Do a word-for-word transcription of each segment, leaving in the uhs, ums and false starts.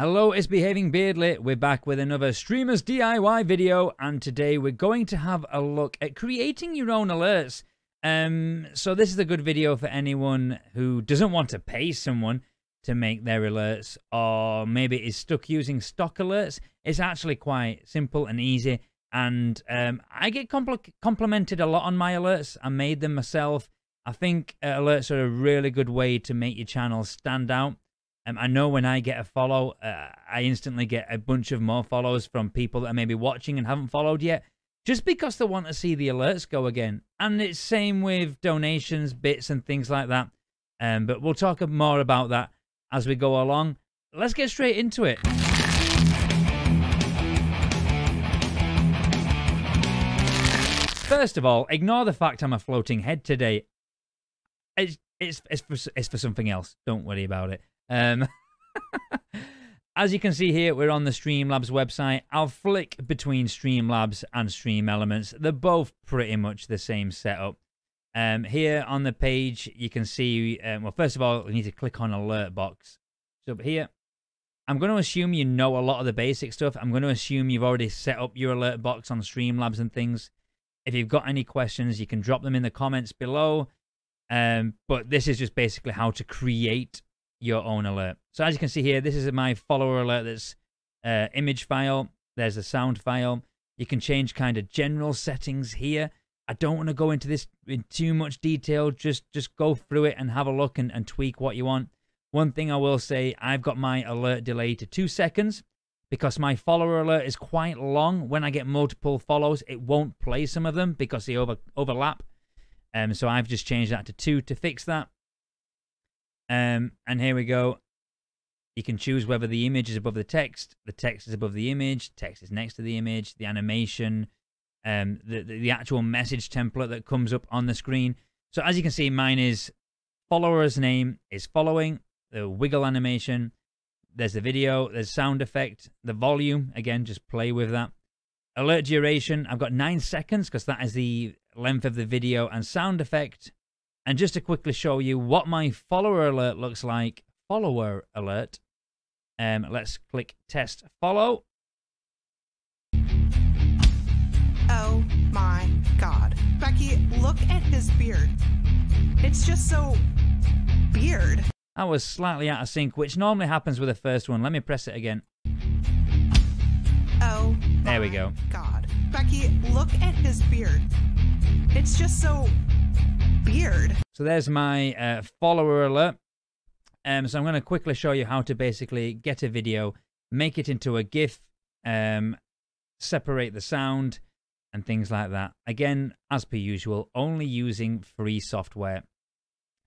Hello, it's Behaving Beardly. We're back with another Streamers D I Y video, and today we're going to have a look at creating your own alerts. Um, so this is a good video for anyone who doesn't want to pay someone to make their alerts, or maybe is stuck using stock alerts. It's actually quite simple and easy, and um, I get compl- complimented a lot on my alerts. I made them myself. I think uh, alerts are a really good way to make your channel stand out. Um, I know when I get a follow, uh, I instantly get a bunch of more follows from people that are maybe watching and haven't followed yet, just because they want to see the alerts go again. And it's same with donations, bits and things like that. Um, but we'll talk more about that as we go along. Let's get straight into it. First of all, ignore the fact I'm a floating head today. It's, it's, it's, for, it's for something else. Don't worry about it. Um, as you can see here, we're on the Streamlabs website. I'll flick between Streamlabs and Stream Elements. They're both pretty much the same setup. Um, here on the page, you can see, um, well, first of all, we need to click on Alert Box. So here, I'm going to assume you know a lot of the basic stuff. I'm going to assume you've already set up your Alert Box on Streamlabs and things. If you've got any questions, you can drop them in the comments below. Um, but this is just basically how to create your own alert. So as you can see here, this is my follower alert. That's uh, image file. There's a sound file. You can change kind of general settings here. I don't want to go into this in too much detail. Just just go through it and have a look and, and tweak what you want. One thing I will say, I've got my alert delay to two seconds because my follower alert is quite long. When I get multiple follows, it won't play some of them because they over overlap. Um, so I've just changed that to two to fix that. Um, and here we go. You can choose whether the image is above the text, the text is above the image, text is next to the image, the animation, um, the, the, the actual message template that comes up on the screen. So as you can see, mine is follower's name is following, the wiggle animation, there's the video, there's sound effect, the volume, again, just play with that. Alert duration, I've got nine seconds because that is the length of the video and sound effect. And just to quickly show you what my follower alert looks like, follower alert, um, let's click test follow. Oh my God. Becky, look at his beard. It's just so beard. I was slightly out of sync, which normally happens with the first one. Let me press it again. Oh my there we go. God. Becky, look at his beard. It's just so beard. So there's my uh, follower alert. Um, so I'm going to quickly show you how to basically get a video, make it into a GIF, um, separate the sound and things like that. Again, as per usual, only using free software.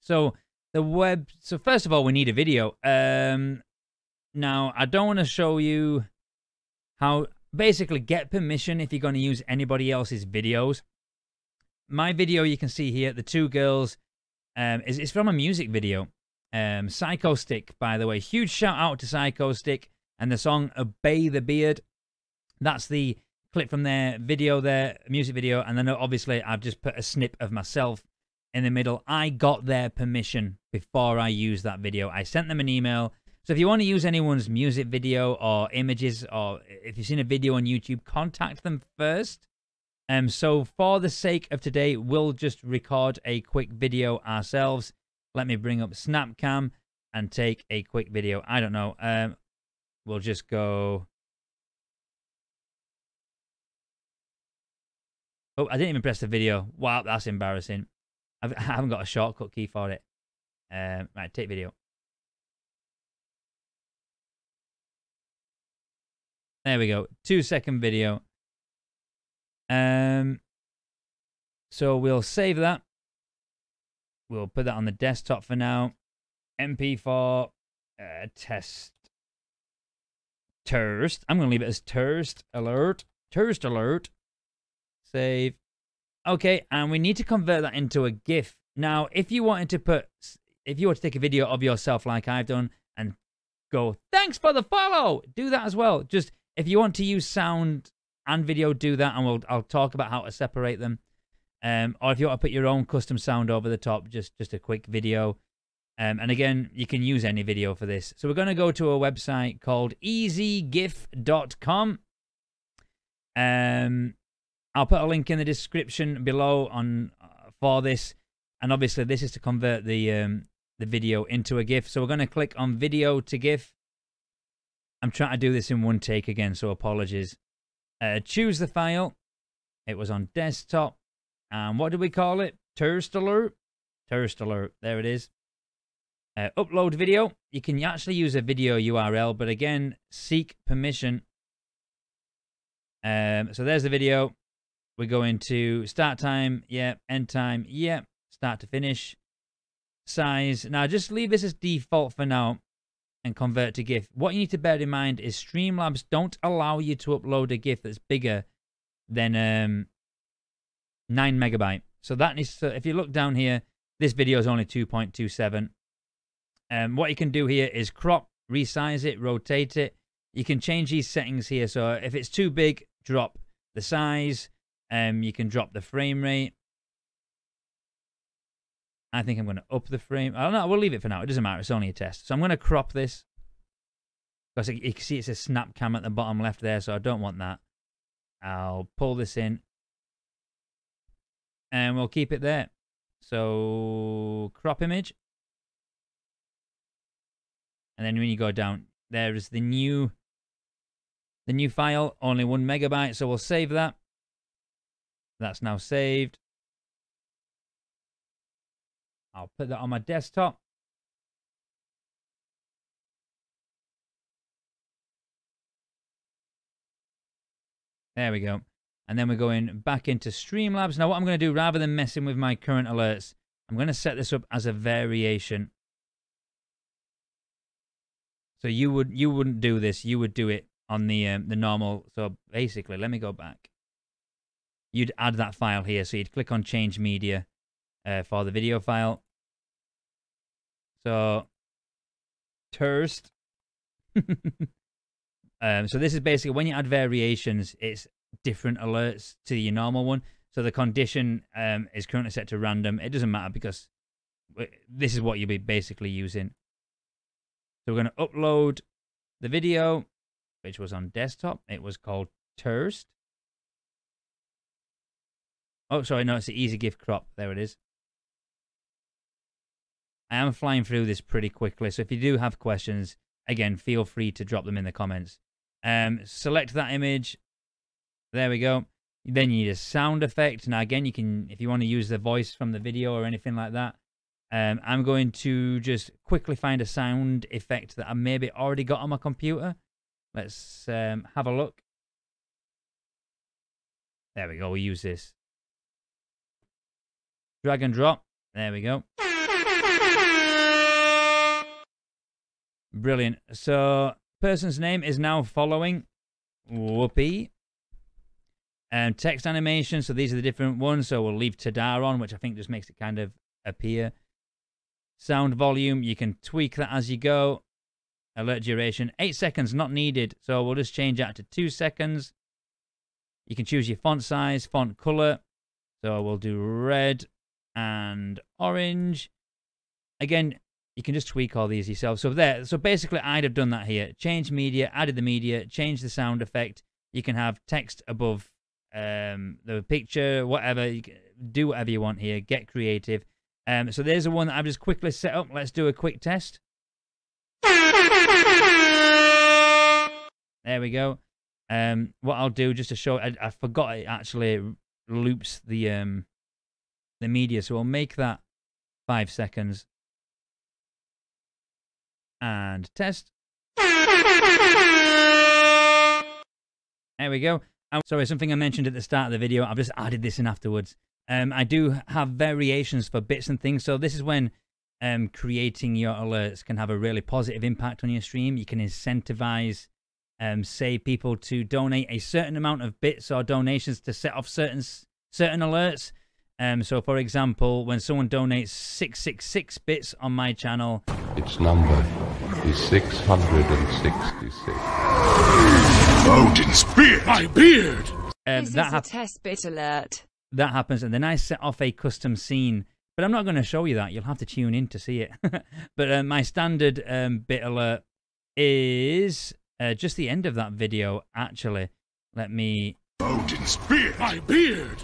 So the web. So first of all, we need a video. Um, now, I don't want to show you how basically get permission if you're going to use anybody else's videos. My video you can see here, the two girls, um, is, it's from a music video. Um, Psychostick, by the way. Huge shout out to Psychostick and the song Obey the Beard. That's the clip from their video, their music video. And then obviously I've just put a snip of myself in the middle. I got their permission before I used that video. I sent them an email. So if you want to use anyone's music video or images, or if you've seen a video on YouTube, contact them first. Um, so for the sake of today, we'll just record a quick video ourselves. Let me bring up Snapcam and take a quick video. I don't know. Um, we'll just go. Oh, I didn't even press the video. Wow, that's embarrassing. I've, I haven't got a shortcut key for it. Um, right, take video. There we go. Two second video. Um, so we'll save that. We'll put that on the desktop for now. M P four, uh, test, terst. I'm going to leave it as terst alert, terst alert, save. Okay. And we need to convert that into a GIF. Now, if you wanted to put, if you were to take a video of yourself like I've done and go, thanks for the follow, do that as well. Just if you want to use sound and video, do that, and we'll I'll talk about how to separate them. Um, or if you want to put your own custom sound over the top, just just a quick video. Um, and again, you can use any video for this. So we're going to go to a website called easy gif dot com. Um, I'll put a link in the description below on uh, for this. And obviously, this is to convert the um, the video into a GIF. So we're going to click on video to GIF. I'm trying to do this in one take again, so apologies. Uh, choose the file. It was on desktop. And what do we call it? Tourist alert. Tourist alert. There it is. Uh, upload video. You can actually use a video U R L, but again, seek permission. Um, so there's the video. We're going to start time. Yeah. End time. Yeah. Start to finish. Size. Now just leave this as default for now and convert to GIF. What you need to bear in mind is Streamlabs don't allow you to upload a GIF that's bigger than um, nine megabyte. So that needs to, if you look down here, this video is only two point two seven. Um, what you can do here is crop, resize it, rotate it. You can change these settings here. So if it's too big, drop the size. Um, you can drop the frame rate. I think I'm going to up the frame. I don't know. We'll leave it for now. It doesn't matter. It's only a test. So I'm going to crop this. Because you can see it's a Snapcam at the bottom left there. So I don't want that. I'll pull this in. And we'll keep it there. So crop image. And then when you go down, there is the new, the new file. Only one megabyte. So we'll save that. That's now saved. I'll put that on my desktop. There we go. And then we're going back into Streamlabs. Now what I'm going to do, rather than messing with my current alerts, I'm going to set this up as a variation. So you would, you wouldn't do this. You would do it on the um, the normal. So basically, let me go back. You'd add that file here. So you'd click on Change Media. Uh, for the video file. So, tourist. um, so this is basically when you add variations, it's different alerts to your normal one. So the condition um, is currently set to random. It doesn't matter because this is what you'll be basically using. So we're going to upload the video, which was on desktop. It was called tourist. Oh, sorry, no, it's the easy GIF crop. There it is. I am flying through this pretty quickly, so if you do have questions, again, feel free to drop them in the comments. Um, select that image. There we go. Then you need a sound effect. Now, again, you can, if you want to use the voice from the video or anything like that, um, I'm going to just quickly find a sound effect that I maybe already got on my computer. Let's um, have a look. There we go. We'll use this. Drag and drop. There we go. Brilliant. So, person's name is now following. Whoopee. Um, text animation. So, these are the different ones. So, we'll leave Tadar on, which I think just makes it kind of appear. Sound volume. You can tweak that as you go. Alert duration. Eight seconds, not needed. So, we'll just change that to two seconds. You can choose your font size, font color. So, we'll do red. And orange. Again, you can just tweak all these yourself. So there, so basically I'd have done that here. Change media, added the media, change the sound effect. You can have text above um, the picture, whatever. You can do whatever you want here. Get creative. Um, so there's the one that I've just quickly set up. Let's do a quick test. There we go. Um, what I'll do just to show, I, I forgot it actually loops the um, the media, so we'll make that five seconds and test. There we go. And sorry, something I mentioned at the start of the video, I've just added this in afterwards. Um, I do have variations for bits and things, so this is when um, creating your alerts can have a really positive impact on your stream. You can incentivize, um, say, people to donate a certain amount of bits or donations to set off certain certain alerts. Um, so, for example, when someone donates six six six bits on my channel, its number is six hundred sixty-six. Odin's beard! My beard! Um, this that is a test bit alert. That happens, and then I set off a custom scene But I'm not going to show you that. You'll have to tune in to see it. But uh, my standard um, bit alert is uh, just the end of that video, actually. Let me... Odin's beard! My beard!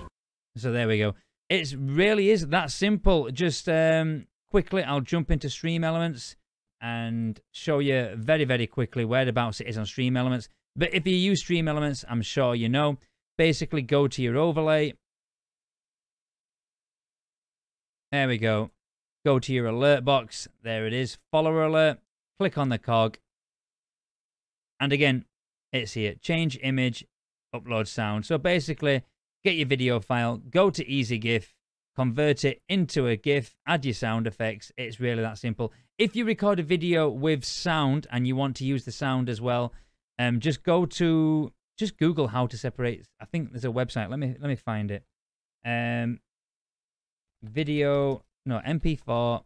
So there we go. It really is that simple. Just um, quickly, I'll jump into Stream Elements and show you very, very quickly whereabouts it is on Stream Elements. But if you use Stream Elements, I'm sure you know. Basically, go to your overlay. There we go. Go to your alert box. There it is. Follower alert. Click on the cog. And again, it's here. Change image, upload sound. So basically, get your video file, go to easy gif, convert it into a GIF, add your sound effects. It's really that simple. If you record a video with sound and you want to use the sound as well, um, just go to, just Google how to separate. I think there's a website. Let me, let me find it. Um, video no M P four.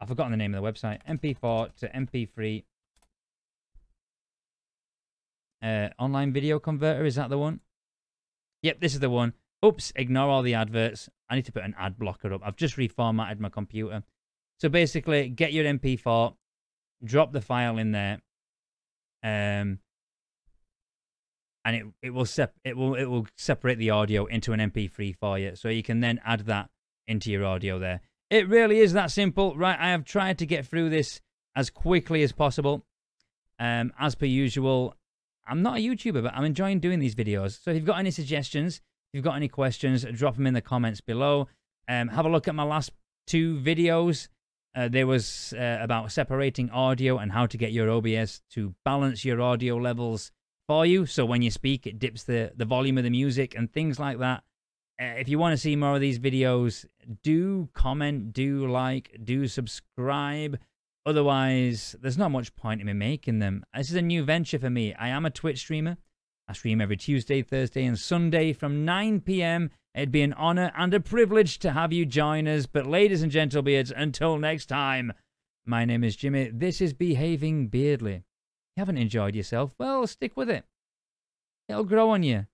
I've forgotten the name of the website. M P four to M P three uh online video converter, is that the one? Yep, this is the one. Oops, ignore all the adverts. I need to put an ad blocker up. I've just reformatted my computer. So basically, get your M P four, drop the file in there, um and it it will sep it will it will separate the audio into an M P three for you, so you can then add that into your audio there. It really is that simple. Right, I have tried to get through this as quickly as possible. Um, as per usual, I'm not a YouTuber, but I'm enjoying doing these videos. So if you've got any suggestions, if you've got any questions, drop them in the comments below. Um, have a look at my last two videos. Uh, there was uh, about separating audio and how to get your O B S to balance your audio levels for you. So when you speak, it dips the, the volume of the music and things like that. If you want to see more of these videos, do comment, do like, do subscribe. Otherwise, there's not much point in me making them. This is a new venture for me. I am a Twitch streamer. I stream every Tuesday, Thursday, and Sunday from nine p m It'd be an honor and a privilege to have you join us. But ladies and gentlebeards, until next time, my name is Jimmy. This is Behaving Beardly. You haven't enjoyed yourself? Well, stick with it. It'll grow on you.